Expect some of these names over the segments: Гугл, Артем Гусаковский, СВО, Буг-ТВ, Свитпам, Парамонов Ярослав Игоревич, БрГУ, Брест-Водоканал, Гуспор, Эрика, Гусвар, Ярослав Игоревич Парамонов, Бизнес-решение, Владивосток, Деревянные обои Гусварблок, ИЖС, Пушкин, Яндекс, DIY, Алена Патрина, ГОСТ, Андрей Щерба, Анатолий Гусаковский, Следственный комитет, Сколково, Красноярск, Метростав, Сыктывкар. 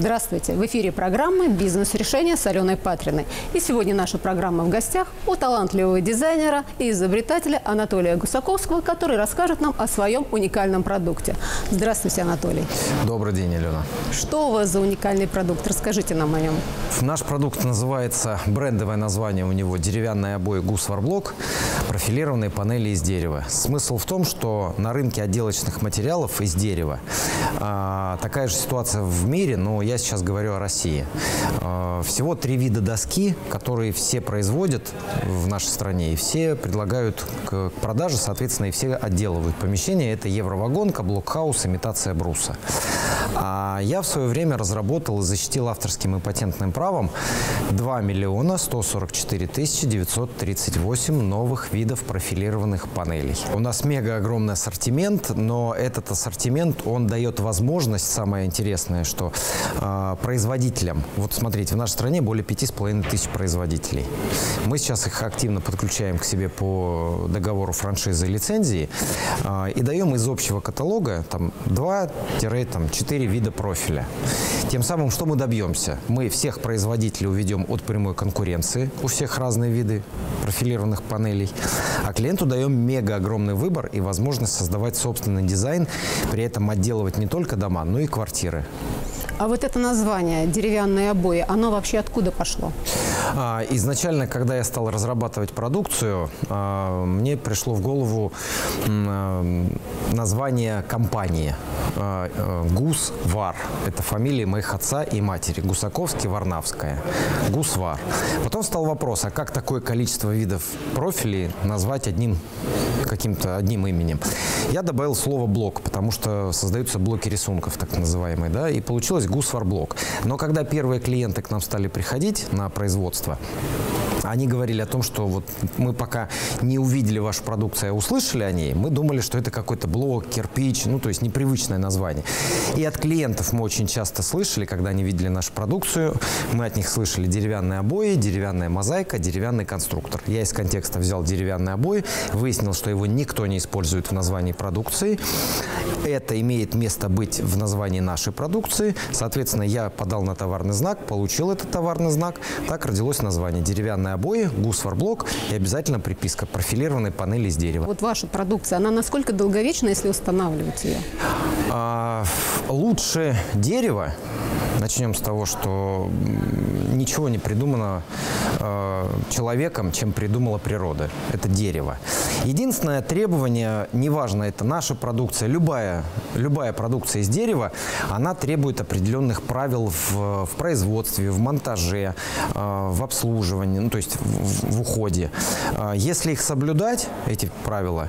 Здравствуйте! В эфире программа «Бизнес-решение» с Аленой Патриной. И сегодня наша программа в гостях у талантливого дизайнера и изобретателя Анатолия Гусаковского, который расскажет нам о своем уникальном продукте. Здравствуйте, Анатолий! Добрый день, Алена! Что у вас за уникальный продукт? Расскажите нам о нем. Наш продукт называется, брендовое название у него «Деревянные обои Гусварблок», профилированные панели из дерева. Смысл в том, что на рынке отделочных материалов из дерева такая же ситуация в мире, но я сейчас говорю о России. Всего 3 вида доски, которые все производят в нашей стране и все предлагают к продаже, соответственно, и все отделывают помещения. Это евровагонка, блокхаус, имитация бруса. А я в свое время разработал и защитил авторским и патентным правом 2 144 938 новых видов профилированных панелей. У нас мега огромный ассортимент, но этот ассортимент, он дает возможность, самое интересное, что производителям, вот смотрите, в нашей стране более 5500 производителей. Мы сейчас их активно подключаем к себе по договору франшизы и лицензии и даем из общего каталога 2-4 вида профиля. Тем самым, что мы добьемся? Мы всех производителей уведем от прямой конкуренции, у всех разные виды профилированных панелей, а клиенту даем мега огромный выбор и возможность создавать собственный дизайн, при этом отделывать не только дома, но и квартиры. А вот это название «Деревянные обои», оно вообще откуда пошло? Изначально, когда я стал разрабатывать продукцию, мне пришло в голову название компании «Гусвар». Это фамилия моих отца и матери. Гусаковский, Варнавская. «Гусвар». Потом встал вопрос, а как такое количество видов профилей назвать одним именем? Я добавил слово «блок», потому что создаются блоки рисунков, так называемые, да, и получилось «Гусварблок». Но когда первые клиенты к нам стали приходить на производство, они говорили о том, что вот мы пока не увидели вашу продукцию, а услышали о ней, мы думали, что это какой-то блок, кирпич, ну, то есть непривычное название. И от клиентов мы очень часто слышали, когда они видели нашу продукцию, мы от них слышали деревянные обои, деревянная мозаика, деревянный конструктор. Я из контекста взял деревянные обои, выяснил, что его никто не использует в названии продукции. Это имеет место быть в названии нашей продукции. Соответственно, я подал на товарный знак, получил этот товарный знак. Так родилось название «Деревянная обои, Гусварблок» и обязательно приписка «Профилированные панели из дерева». Вот ваша продукция, она насколько долговечна, если устанавливать ее? Лучше дерево. Начнем с того, что ничего не придумано человеком, чем придумала природа. Это дерево. Единственное требование, неважно, это наша продукция, любая продукция из дерева, она требует определенных правил в производстве, в монтаже, в обслуживании, ну, то есть в уходе. Если их соблюдать, эти правила,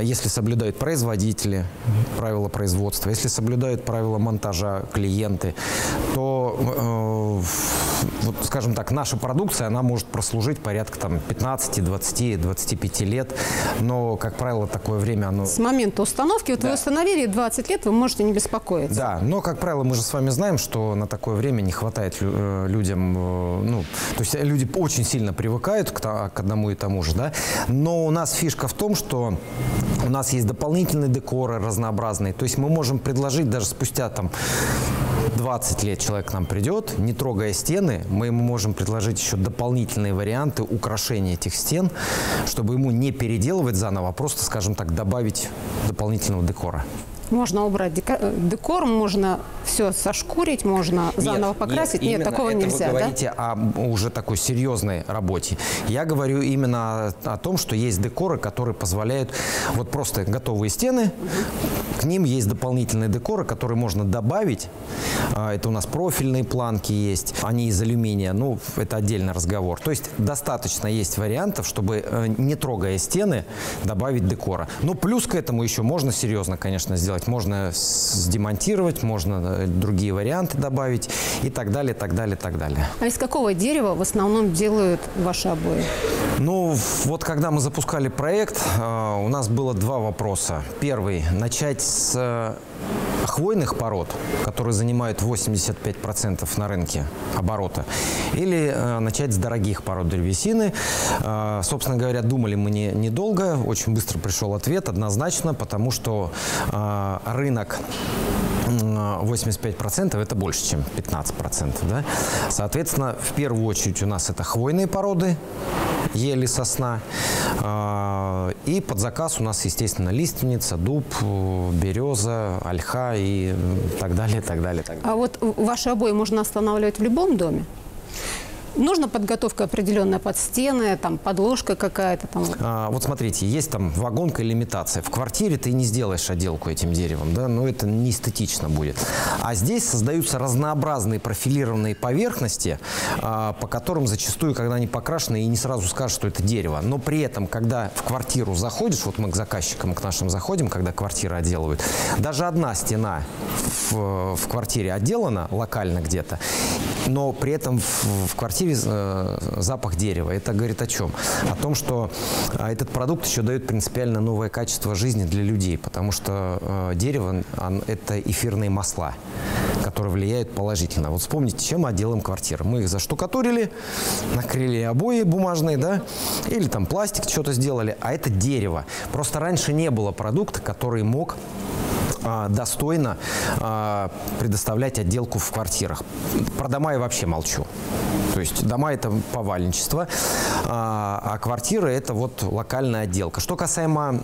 если соблюдают производители правила производства, если соблюдают правила монтажа клиенты, то, вот, скажем так, наша продукция, она может прослужить порядка 15, 20, 25 лет, но, как правило, такое время оно… С момента установки, вот да. Вы установили 20 лет, вы можете не беспокоиться. Да, но, как правило, мы же с вами знаем, что на такое время не хватает людям, ну, то есть люди очень сильно привыкают к одному и тому же, да, но у нас фишка в том, что у нас есть дополнительные декоры разнообразные, то есть мы можем предложить даже спустя, 20 лет человек к нам придет, не трогая стены, мы ему можем предложить еще дополнительные варианты украшения этих стен, чтобы ему не переделывать заново, а просто, скажем так, добавить дополнительного декора. Можно убрать декор, можно все сошкурить, можно заново покрасить. Нет, такого нельзя. Вы говорите о уже такой серьезной работе. Я говорю именно о том, что есть декоры, которые позволяют… Вот просто готовые стены, к ним есть дополнительные декоры, которые можно добавить. Это у нас профильные планки есть, они из алюминия. Ну, это отдельный разговор. То есть достаточно есть вариантов, чтобы, не трогая стены, добавить декора. Но плюс к этому еще можно серьезно, конечно, сделать. Можно демонтировать, можно другие варианты добавить и так далее, так далее, так далее. А из какого дерева в основном делают ваши обои? Ну, вот когда мы запускали проект, у нас было 2 вопроса. Первый – начать с хвойных пород, которые занимают 85% на рынке оборота, или начать с дорогих пород древесины. Собственно говоря, думали мы недолго, очень быстро пришел ответ, однозначно, потому что рынок 85% это больше, чем 15%. Да? Соответственно, в первую очередь у нас это хвойные породы, ель и сосна. И под заказ у нас, естественно, лиственница, дуб, береза, ольха и так далее, так далее, так далее. А вот ваши обои можно останавливать в любом доме? Нужна подготовка определенная под стены, там подложка какая-то? Там? Вот смотрите, есть там вагонка или имитация. В квартире ты не сделаешь отделку этим деревом, да, но это не эстетично будет. А здесь создаются разнообразные профилированные поверхности, по которым зачастую, когда они покрашены, и не сразу скажешь, что это дерево. Но при этом, когда в квартиру заходишь, вот мы к заказчикам, к нашим заходим, когда квартиры отделывают, даже одна стена в квартире отделана локально где-то, но при этом в квартире запах дерева. Это говорит о чем? О том, что этот продукт еще дает принципиально новое качество жизни для людей, потому что дерево – это эфирные масла, которые влияют положительно. Вот вспомните, чем мы отделаем квартиры. Мы их заштукатурили, накрыли обои бумажные, да, или там пластик, что-то сделали, а это дерево. Просто раньше не было продукта, который мог достойно предоставлять отделку в квартирах. Про дома я вообще молчу. То есть дома – это повальничество, а квартиры – это вот локальная отделка. Что касаемо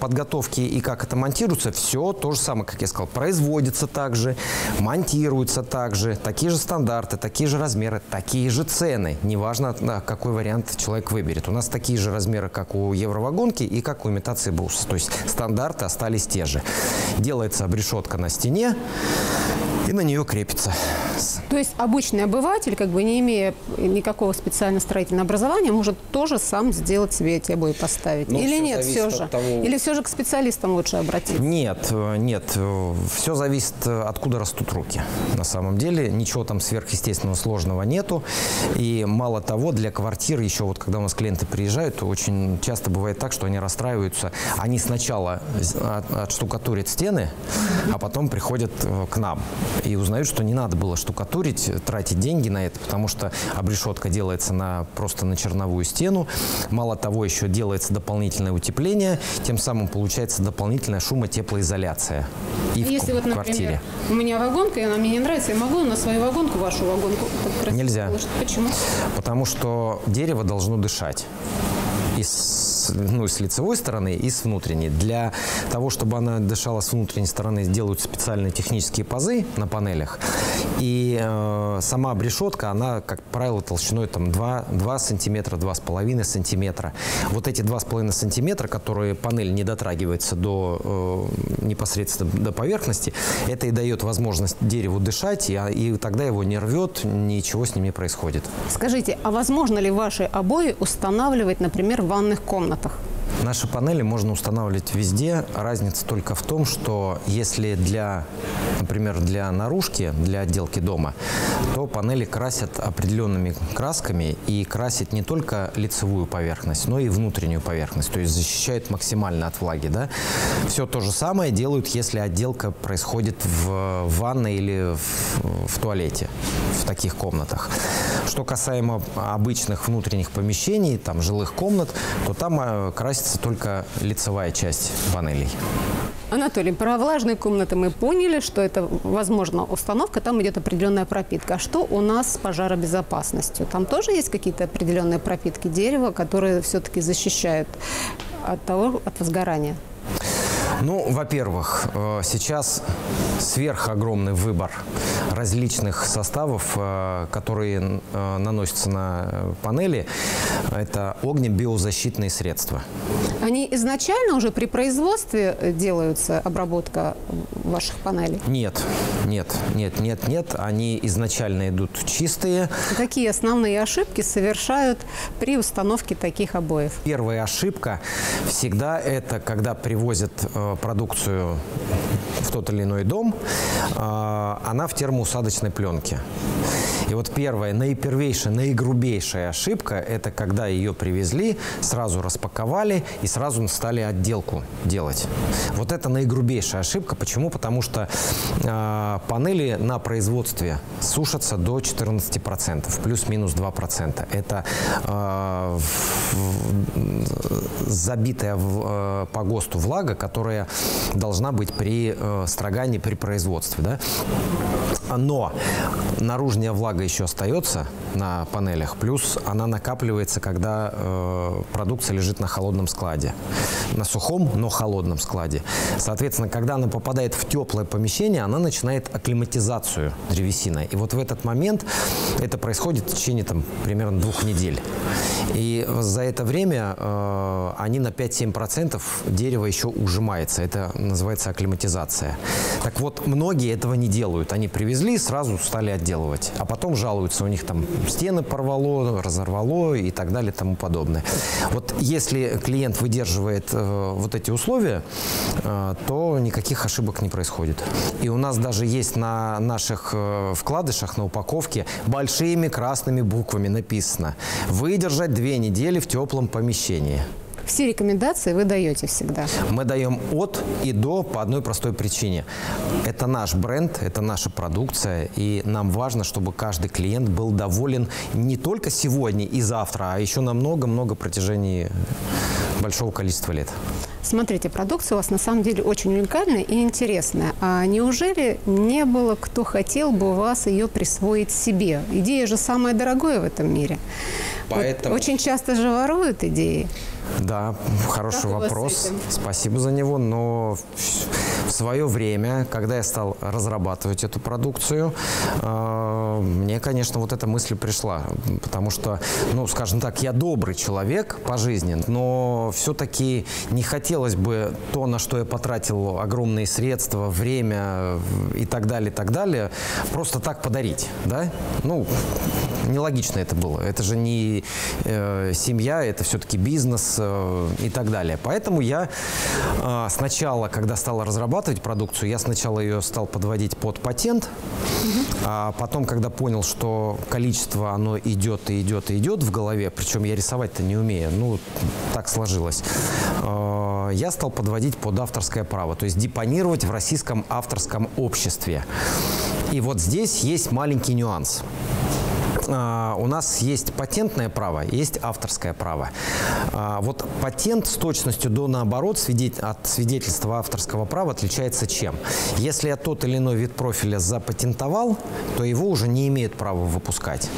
подготовки и как это монтируется, все то же самое, как я сказал. Производится также, монтируется также, такие же стандарты, такие же размеры, такие же цены. Неважно, какой вариант человек выберет. У нас такие же размеры, как у евровагонки и как у имитации бруса. То есть стандарты остались те же. Делается обрешетка на стене и на нее крепится. То есть обычный обыватель, как бы не имея никакого специального строительного образования, может тоже сам сделать себе эти обои, поставить? Ну, или нет, все же? Того... Или все же к специалистам лучше обратиться? Нет, нет. Все зависит, откуда растут руки. На самом деле ничего там сверхъестественного сложного нету. И мало того, для квартир еще вот когда у нас клиенты приезжают, очень часто бывает так, что они расстраиваются. Они сначала отштукатурят стены, а потом приходят к нам и узнают, что не надо было штукатурить, тратить деньги на это, потому что обрешетка делается просто на черновую стену. Мало того, еще делается дополнительное утепление, тем самым получается дополнительная шумотеплоизоляция и если в вот, например, квартире. У меня вагонка, и она мне не нравится, я могу на свою вагонку, вашу вагонку? Нельзя. Положить. Почему? Потому что дерево должно дышать. С лицевой стороны и с внутренней. Для того, чтобы она дышала с внутренней стороны, делают специальные технические пазы на панелях. И сама обрешетка, она, как правило, толщиной там, 2 сантиметра, 2,5 сантиметра. Вот эти 2,5 сантиметра, которые панель не дотрагивается непосредственно до поверхности, это и дает возможность дереву дышать, и тогда его не рвет, ничего с ним не происходит. Скажите, а возможно ли ваши обои устанавливать, например, в ванных комнатах? Наши панели можно устанавливать везде. Разница только в том, что если например, для наружки, для отделки дома, то панели красят определенными красками и красят не только лицевую поверхность, но и внутреннюю поверхность. То есть защищают максимально от влаги. Да? Все то же самое делают, если отделка происходит в ванной или в туалете, в таких комнатах. Что касаемо обычных внутренних помещений, там жилых комнат, то там красится только лицевая часть панелей. Анатолий, про влажные комнаты мы поняли, что это, возможно, установка, там идет определенная пропитка. А что у нас с пожаробезопасностью? Там тоже есть какие-то определенные пропитки дерева, которые все-таки защищают от возгорания? Ну, во-первых, сейчас сверхогромный выбор различных составов, которые наносятся на панели. Это огнебиозащитные средства. Они изначально уже при производстве делаются, обработка ваших панелей? Нет, нет, нет, нет, нет. Они изначально идут чистые. Какие основные ошибки совершают при установке таких обоев? Первая ошибка всегда это, когда привозят продукцию в тот или иной дом, она в термоусадочной пленке. И вот первая, наипервейшая, наигрубейшая ошибка – это когда ее привезли, сразу распаковали и сразу стали отделку делать. Вот это наигрубейшая ошибка. Почему? Потому что панели на производстве сушатся до 14%, плюс-минус 2%. Это забитая по ГОСТу влага, которая должна быть при строгание при производстве. Да? Но наружная влага еще остается на панелях, плюс она накапливается, когда продукция лежит на холодном складе. На сухом, но холодном складе. Соответственно, когда она попадает в теплое помещение, она начинает акклиматизацию древесины. И вот в этот момент это происходит в течение там, примерно 2 недель. И за это время они на 5–7% дерева еще ужимается. Это называется акклиматизация. Так вот, многие этого не делают. Они привезли, сразу стали отделывать. А потом жалуются, у них там стены порвало, разорвало и так далее, тому подобное. Вот если клиент выдерживает вот эти условия, то никаких ошибок не происходит. И у нас даже есть на наших вкладышах, на упаковке, большими красными буквами написано: «Выдержать 2 недели в теплом помещении». Все рекомендации вы даете всегда? Мы даем от и до по одной простой причине. Это наш бренд, это наша продукция, и нам важно, чтобы каждый клиент был доволен не только сегодня и завтра, а еще на много-много протяжении большого количества лет. Смотрите, продукция у вас на самом деле очень уникальная и интересная. А неужели не было, кто хотел бы у вас ее присвоить себе? Идея же самая дорогая в этом мире. Поэтому... Вот очень часто же воруют идеи. Да, хороший вопрос. Спасибо за него. Но в свое время, когда я стал разрабатывать эту продукцию, мне, конечно, вот эта мысль пришла. Потому что, ну, скажем так, я добрый человек по жизни, но все-таки не хотелось бы то, на что я потратил огромные средства, время и так далее, просто так подарить. Да? Ну, нелогично это было. Это же не семья, это все-таки бизнес и так далее. Поэтому я сначала, когда стал разрабатывать продукцию, я сначала ее стал подводить под патент, а потом, когда понял, что количество, оно идет и идет и идет в голове, причем я рисовать-то не умею, ну, так сложилось, я стал подводить под авторское право, то есть депонировать в российском авторском обществе. И вот здесь есть маленький нюанс. У нас есть патентное право, есть авторское право. Вот патент с точностью до наоборот от свидетельства авторского права отличается чем? Если я тот или иной вид профиля запатентовал, то его уже не имеет права выпускать.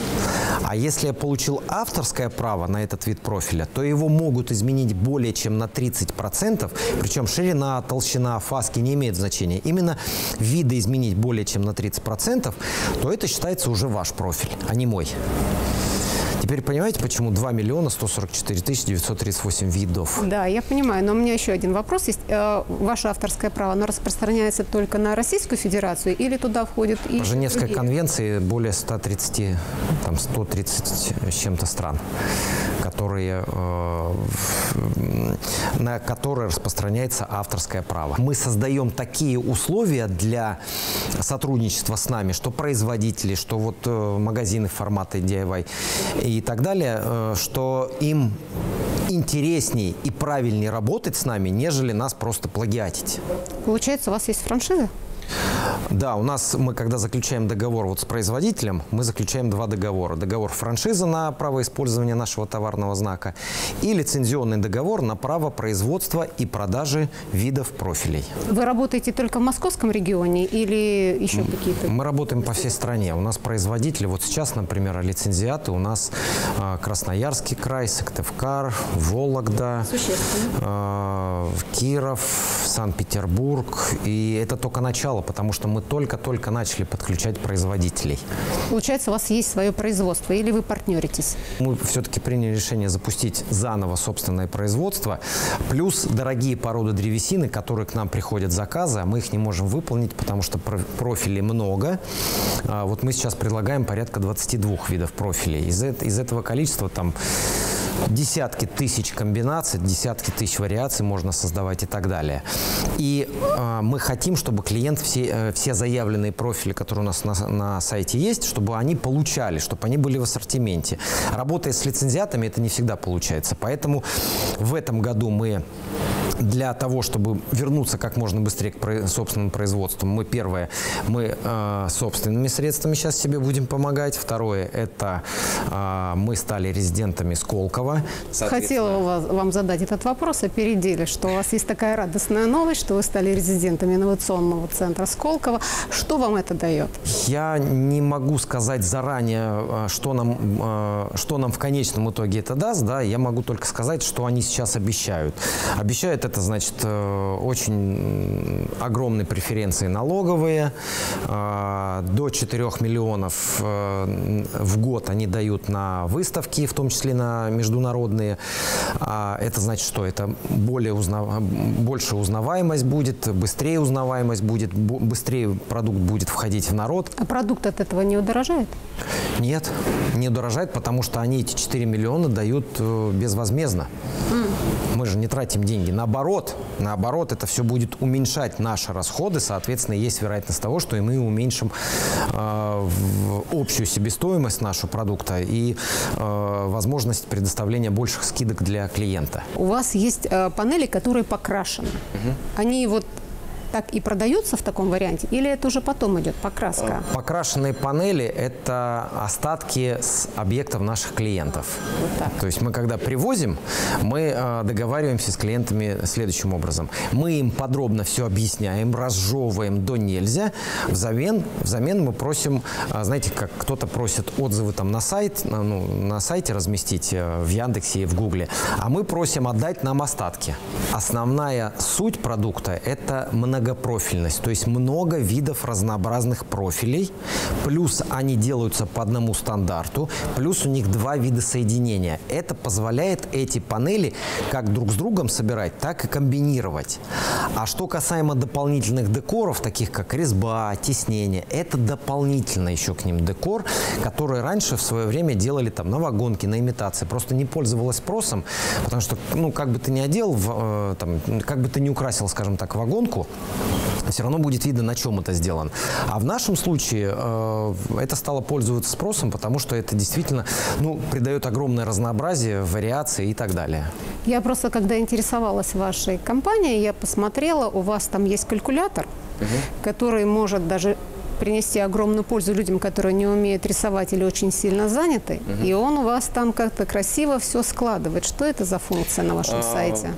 А если я получил авторское право на этот вид профиля, то его могут изменить более чем на 30%, причем ширина, толщина, фаски не имеет значения. Именно виды изменить более чем на 30%, то это считается уже ваш профиль, а не мой. Теперь понимаете, почему 2 144 938 видов? Да, я понимаю, но у меня еще один вопрос есть. Ваше авторское право, оно распространяется только на Российскую Федерацию или туда входит и... По Женевской конвенции более 130, там 130 с чем-то стран, которые, на которые распространяется авторское право. Мы создаем такие условия для сотрудничества с нами, что производители, что вот магазины формата DIY и так далее, что им интересней и правильнее работать с нами, нежели нас просто плагиатить. Получается, у вас есть франшиза? Да, у нас мы, когда заключаем договор вот с производителем, мы заключаем 2 договора. Договор франшизы на право использования нашего товарного знака и лицензионный договор на право производства и продажи видов профилей. Вы работаете только в московском регионе или еще какие-то? Мы работаем по всей стране. У нас производители, вот сейчас, например, лицензиаты у нас Красноярский край, Сыктывкар, Вологда, Киров, Санкт-Петербург. И это только начало, потому что мы только-только начали подключать производителей. Получается, у вас есть свое производство или вы партнеритесь? Мы все-таки приняли решение запустить заново собственное производство, плюс дорогие породы древесины, которые к нам приходят заказы, а мы их не можем выполнить, потому что профилей много. Вот мы сейчас предлагаем порядка 22 видов профилей. Из этого количества там десятки тысяч комбинаций, десятки тысяч вариаций можно создавать и так далее. И мы хотим, чтобы клиент все заявленные профили, которые у нас на сайте есть, чтобы они получали, чтобы они были в ассортименте. Работая с лицензиатами, это не всегда получается. Поэтому в этом году мы Для того, чтобы вернуться как можно быстрее к собственному производству, мы, первое, мы собственными средствами сейчас себе будем помогать. Второе, это мы стали резидентами Сколково. Хотела вам задать этот вопрос, опередили, что у вас есть такая радостная новость, что вы стали резидентами инновационного центра Сколково. Что вам это дает? Я не могу сказать заранее, что нам в конечном итоге это даст. Да? Я могу только сказать, что они сейчас обещают. Обещают это, значит, очень огромные преференции налоговые. До 4 миллионов в год они дают на выставки, в том числе на международные. Это значит, что это больше узнаваемость будет, быстрее узнаваемость будет, быстрее продукт будет входить в народ. А продукт от этого не удорожает? Нет, не удорожает, потому что они эти 4 миллиона дают безвозмездно. Мы же не тратим деньги. Наоборот, это все будет уменьшать наши расходы. Соответственно, есть вероятность того, что и мы уменьшим общую себестоимость нашего продукта и возможность предоставления больших скидок для клиента. У вас есть панели, которые покрашены. Они вот так и продаются в таком варианте? Или это уже потом идет покраска? Покрашенные панели – это остатки с объектов наших клиентов. Вот так. То есть мы, когда привозим, мы договариваемся с клиентами следующим образом. Мы им подробно все объясняем, разжевываем до нельзя. Взамен мы просим, знаете, как кто-то просит отзывы там на сайте разместить в Яндексе и в Гугле, а мы просим отдать нам остатки. Основная суть продукта – это многопрофильность, то есть много видов разнообразных профилей, плюс они делаются по одному стандарту, плюс у них два вида соединения. Это позволяет эти панели как друг с другом собирать, так и комбинировать. А что касаемо дополнительных декоров, таких как резьба, тиснение, это дополнительно еще к ним декор, который раньше в свое время делали там на вагонке, на имитации, просто не пользовалось спросом, потому что, ну, как бы ты ни одел, там, как бы ты ни украсил, скажем так, вагонку, все равно будет видно, на чем это сделано. А в нашем случае это стало пользоваться спросом, потому что это действительно, ну, придает огромное разнообразие, вариации и так далее. Я просто, когда интересовалась вашей компанией, я посмотрела, у вас там есть калькулятор, который может даже принести огромную пользу людям, которые не умеют рисовать или очень сильно заняты, и он у вас там как-то красиво все складывает. Что это за функция на вашем сайте?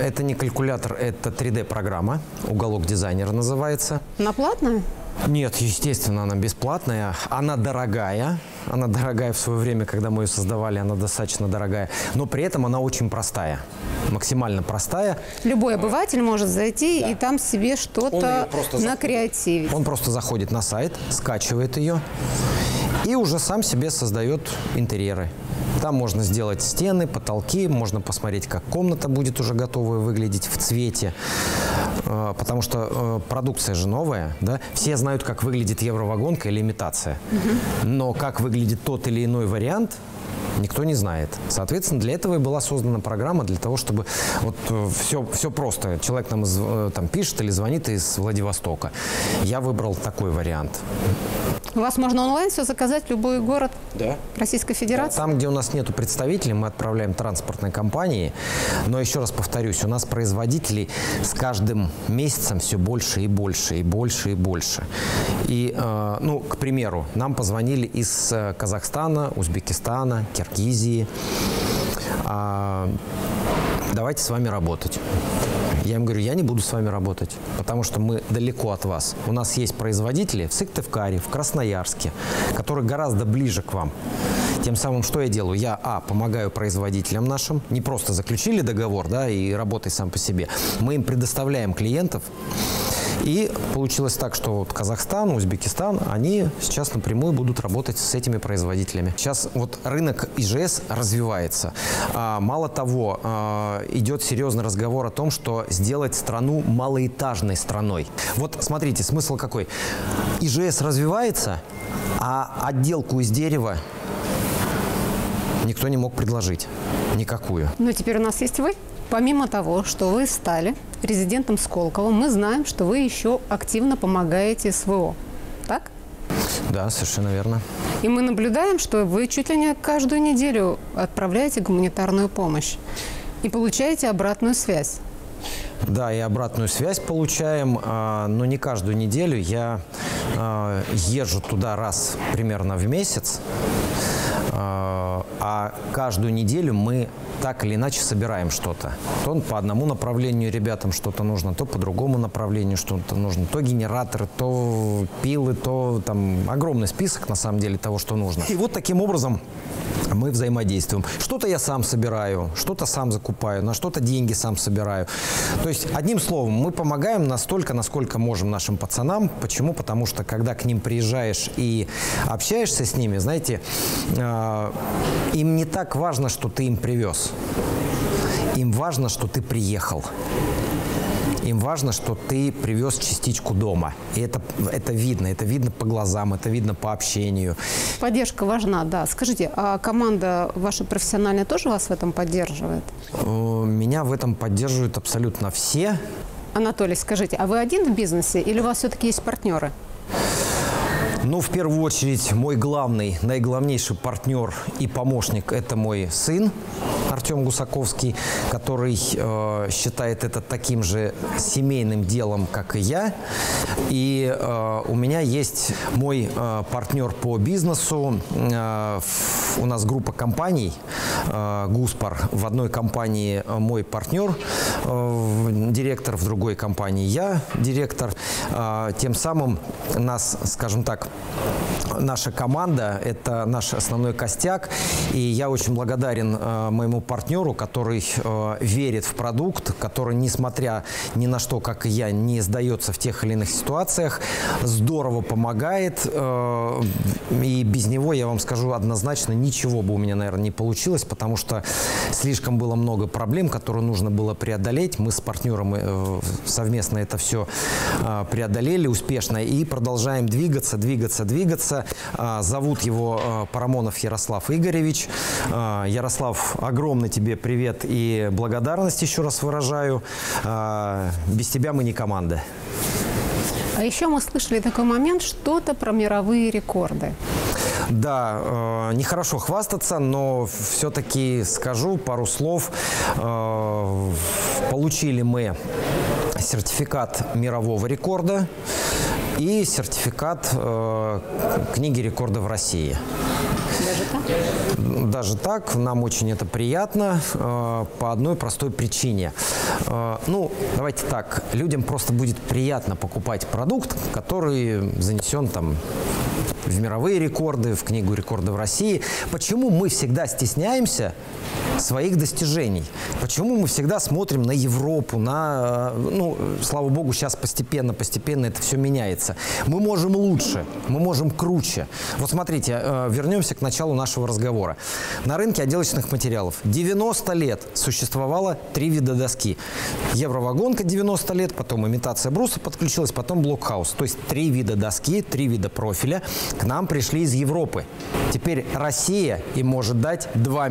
Это не калькулятор, это 3D-программа, «Уголок дизайнера» называется. Она платная? Нет, естественно, она бесплатная. Она дорогая. Она дорогая в свое время, когда мы ее создавали, она достаточно дорогая. Но при этом она очень простая. Максимально простая. Любой обыватель может зайти и там себе что-то накреативить. Он просто заходит на сайт, скачивает ее и уже сам себе создает интерьеры. Там можно сделать стены, потолки, можно посмотреть, как комната будет уже готовая выглядеть в цвете. Потому что продукция же новая, да? Все знают, как выглядит евровагонка или имитация. Но как выглядит тот или иной вариант, никто не знает. Соответственно, для этого и была создана программа, для того, чтобы вот все просто. Человек нам там пишет или звонит из Владивостока. Я выбрал такой вариант. У вас можно онлайн все заказать в любой город Российской Федерации? Там, где у нас нету представителей, мы отправляем транспортные компании. Но еще раз повторюсь, у нас производителей с каждым месяцем все больше и больше, и больше, и больше. И, ну, к примеру, нам позвонили из Казахстана, Узбекистана, Киргизии. Давайте с вами работать. Я им говорю, я не буду с вами работать, потому что мы далеко от вас. У нас есть производители в Сыктывкаре, в Красноярске, которые гораздо ближе к вам. Тем самым, что я делаю? Я, помогаю производителям нашим. Не просто заключили договор, да, и работай сам по себе. Мы им предоставляем клиентов. И получилось так, что вот Казахстан, Узбекистан, они сейчас напрямую будут работать с этими производителями. Сейчас вот рынок ИЖС развивается. Мало того, идет серьезный разговор о том, что сделать страну малоэтажной страной. Вот смотрите, смысл какой. ИЖС развивается, а отделку из дерева никто не мог предложить. Никакую. Но теперь у нас есть вы. Помимо того, что вы стали резидентом Сколково, мы знаем, что вы еще активно помогаете СВО. Так? Да, совершенно верно. И мы наблюдаем, что вы чуть ли не каждую неделю отправляете гуманитарную помощь и получаете обратную связь. Да, и обратную связь получаем, но не каждую неделю. Я езжу туда раз примерно в месяц, а каждую неделю мы так или иначе собираем что-то. То по одному направлению ребятам что-то нужно, то по другому направлению что-то нужно, то генераторы, то пилы, то там огромный список на самом деле того, что нужно. И вот таким образом мы взаимодействуем. Что-то я сам собираю, что-то сам закупаю, на что-то деньги сам собираю. То есть, одним словом, мы помогаем настолько, насколько можем нашим пацанам. Почему? Потому что, когда к ним приезжаешь и общаешься с ними, знаете, им не так важно, что ты им привез. Им важно, что ты приехал. Им важно, что ты привез частичку дома. И это видно по глазам, это видно по общению. Поддержка важна, да. Скажите, а команда ваша профессиональная тоже вас в этом поддерживает? Меня в этом поддерживают абсолютно все. Анатолий, скажите, а вы один в бизнесе или у вас все-таки есть партнеры? Ну, в первую очередь, мой главный, наиглавнейший партнер и помощник – это мой сын Артем Гусаковский, который считает это таким же семейным делом, как и я. И у меня есть мой партнер по бизнесу. У нас группа компаний «Гуспор». В одной компании мой партнер, директор, в другой компании я, директор. Тем самым нас, скажем так, наша команда – это наш основной костяк. И я очень благодарен моему партнеру, который верит в продукт, который, несмотря ни на что, как и я, не сдается в тех или иных ситуациях, здорово помогает. И без него, я вам скажу однозначно, ничего бы у меня, наверное, не получилось, потому что слишком было много проблем, которые нужно было преодолеть. Мы с партнером совместно это все преодолели успешно и продолжаем двигаться. Зовут его Парамонов Ярослав Игоревич. Ярослав, огромный тебе привет и благодарность еще раз выражаю. Без тебя мы не команда. А еще мы слышали такой момент, что-то про мировые рекорды. Да, нехорошо хвастаться, но все-таки скажу пару слов. Получили мы сертификат мирового рекорда и сертификат книги рекордов России. Даже так, нам очень это приятно по одной простой причине. Ну, давайте так, людям просто будет приятно покупать продукт, который занесен там в мировые рекорды, в книгу рекордов России. Почему мы всегда стесняемся своих достижений? Почему мы всегда смотрим на Европу, на, ну, слава богу, сейчас постепенно это все меняется. Мы можем лучше, мы можем круче. Вот смотрите, вернемся к началу нашего разговора. На рынке отделочных материалов 90 лет существовало 3 вида доски. Евровагонка 90 лет, потом имитация бруса подключилась, потом блокхаус. То есть 3 вида доски, 3 вида профиля к нам пришли из Европы. Теперь Россия им может дать 2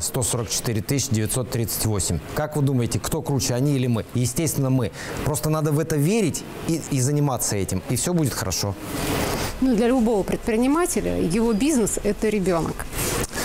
144 938. Как вы думаете, кто круче, они или мы? Естественно, мы. Просто надо в это верить и заниматься этим, и все будет хорошо. Ну, для любого предпринимателя его бизнес – это ребенок.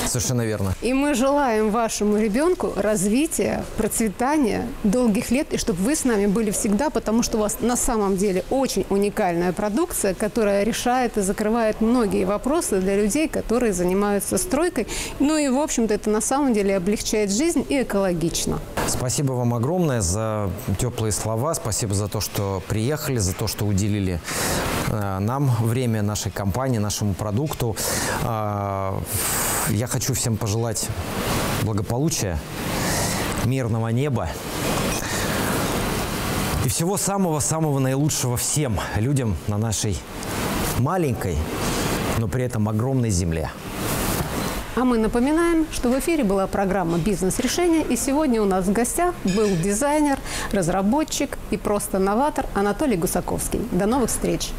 Совершенно верно. И мы желаем вашему ребенку развития, процветания, долгих лет, и чтобы вы с нами были всегда, потому что у вас на самом деле очень уникальная продукция, которая решает и закрывает многие вопросы для людей, которые занимаются стройкой. Ну и, в общем-то, это на самом деле облегчает жизнь и экологично. Спасибо вам огромное за теплые слова, спасибо за то, что приехали, за то, что уделили нам время, нашей компании, нашему продукту. Я хочу всем пожелать благополучия, мирного неба и всего самого-самого наилучшего всем людям на нашей маленькой, но при этом огромной земле. А мы напоминаем, что в эфире была программа «Бизнес-решение», и сегодня у нас в гостях был дизайнер, разработчик и просто новатор Анатолий Гусаковский. До новых встреч!